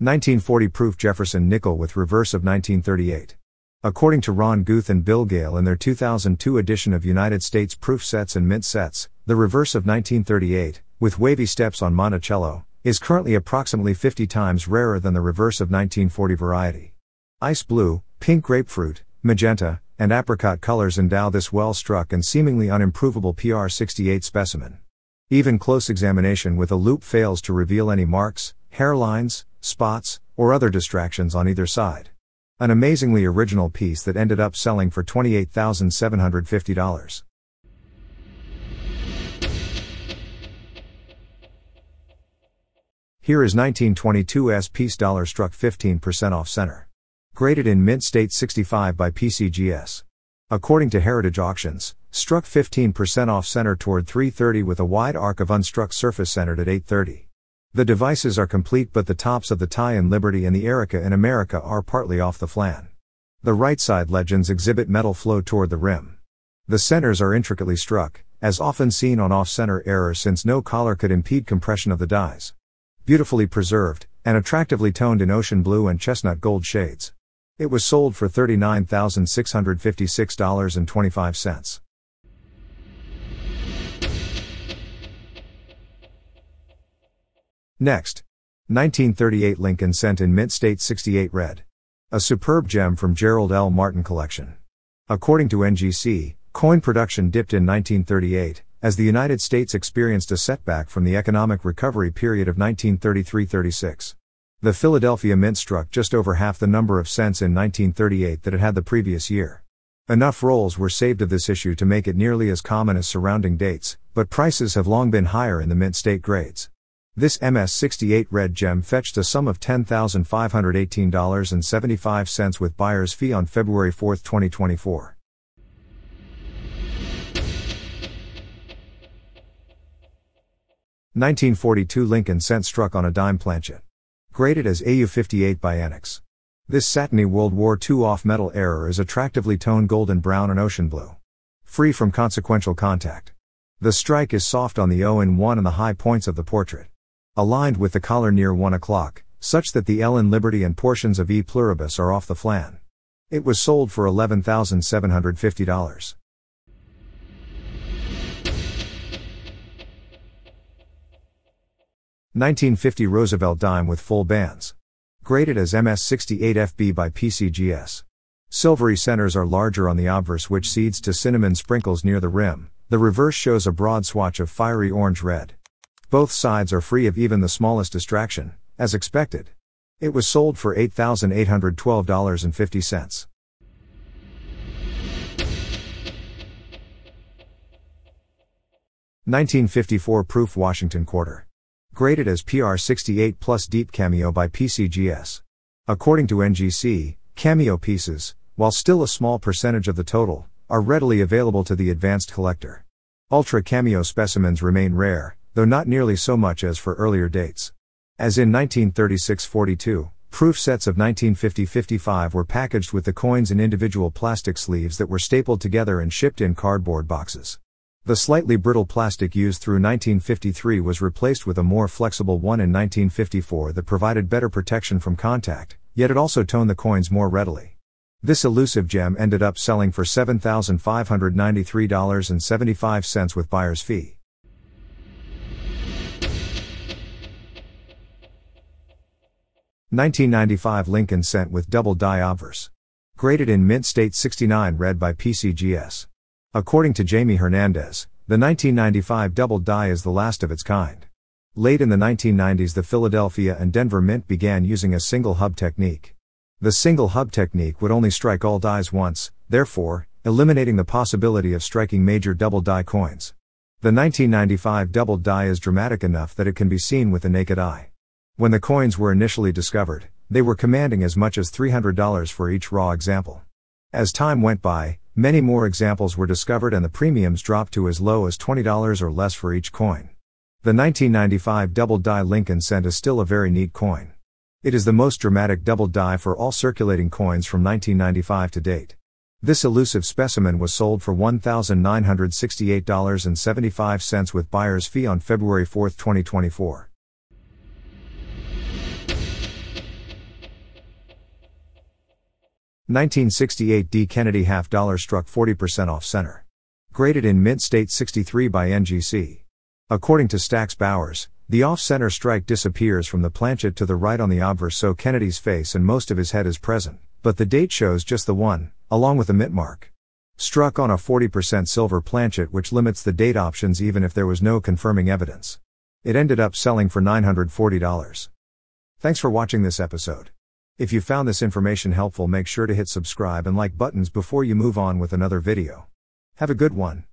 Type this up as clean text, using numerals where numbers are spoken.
1940 proof Jefferson nickel with reverse of 1938. According to Ron Guth and Bill Gale in their 2002 edition of United States Proof Sets and Mint Sets, the reverse of 1938, with wavy steps on Monticello, is currently approximately 50 times rarer than the reverse of 1940 variety. Ice blue, pink grapefruit, magenta, and apricot colors endow this well-struck and seemingly unimprovable PR68 specimen. Even close examination with a loop fails to reveal any marks, hairlines, spots, or other distractions on either side. An amazingly original piece that ended up selling for $28,750. Here is 1922's piece dollar struck 15% off center. Graded in mint state 65 by PCGS. According to Heritage Auctions, struck 15% off center toward 330 with a wide arc of unstruck surface centered at 830. The devices are complete, but the tops of the Tie in Liberty and the Erica in America are partly off the flan. The right side legends exhibit metal flow toward the rim. The centers are intricately struck, as often seen on off-center error since no collar could impede compression of the dies. Beautifully preserved, and attractively toned in ocean blue and chestnut gold shades. It was sold for $39,656.25. Next. 1938 Lincoln Cent in Mint State 68 Red. A superb gem from Gerald L. Martin collection. According to NGC, coin production dipped in 1938, as the United States experienced a setback from the economic recovery period of 1933-36. The Philadelphia Mint struck just over half the number of cents in 1938 that it had the previous year. Enough rolls were saved of this issue to make it nearly as common as surrounding dates, but prices have long been higher in the Mint State grades. This MS-68 red gem fetched a sum of $10,518.75 with buyer's fee on February 4, 2024. '42 Lincoln Cent struck on a dime planchet. Graded as AU58 by ANACS. This satiny World War II off-metal error is attractively toned golden brown and ocean blue. Free from consequential contact. The strike is soft on the O in 1 and the high points of the portrait. Aligned with the collar near 1 o'clock, such that the L in Liberty and portions of E pluribus are off the flan. It was sold for $11,750. '50 Roosevelt dime with full bands. Graded as MS-68FB by PCGS. Silvery centers are larger on the obverse, which cedes to cinnamon sprinkles near the rim. The reverse shows a broad swatch of fiery orange red. Both sides are free of even the smallest distraction, as expected. It was sold for $8,812.50. '54 proof Washington quarter. Graded as PR68 plus deep cameo by PCGS. According to NGC, cameo pieces, while still a small percentage of the total, are readily available to the advanced collector. Ultra cameo specimens remain rare, though not nearly so much as for earlier dates. As in 1936-42, proof sets of 1950-55 were packaged with the coins in individual plastic sleeves that were stapled together and shipped in cardboard boxes. The slightly brittle plastic used through 1953 was replaced with a more flexible one in 1954 that provided better protection from contact, yet it also toned the coins more readily. This elusive gem ended up selling for $7,593.75 with buyer's fee. '95 Lincoln Cent with double die obverse. Graded in mint state 69 red by PCGS. According to Jamie Hernandez, the 1995 double die is the last of its kind. Late in the 1990s, the Philadelphia and Denver Mint began using a single hub technique. The single hub technique would only strike all dies once, therefore, eliminating the possibility of striking major double die coins. The 1995 double die is dramatic enough that it can be seen with the naked eye. When the coins were initially discovered, they were commanding as much as $300 for each raw example. As time went by, many more examples were discovered and the premiums dropped to as low as $20 or less for each coin. The 1995 double die Lincoln Cent is still a very neat coin. It is the most dramatic double die for all circulating coins from 1995 to date. This elusive specimen was sold for $1,968.75 with buyer's fee on February 4, 2024. 1968 D. Kennedy $1/2 struck 40% off center. Graded in mint state 63 by NGC. According to Stack's Bowers, the off-center strike disappears from the planchet to the right on the obverse, so Kennedy's face and most of his head is present, but the date shows just the one, along with the mint mark. Struck on a 40% silver planchet, which limits the date options even if there was no confirming evidence. It ended up selling for $940. Thanks for watching this episode. If you found this information helpful, make sure to hit subscribe and like buttons before you move on with another video. Have a good one.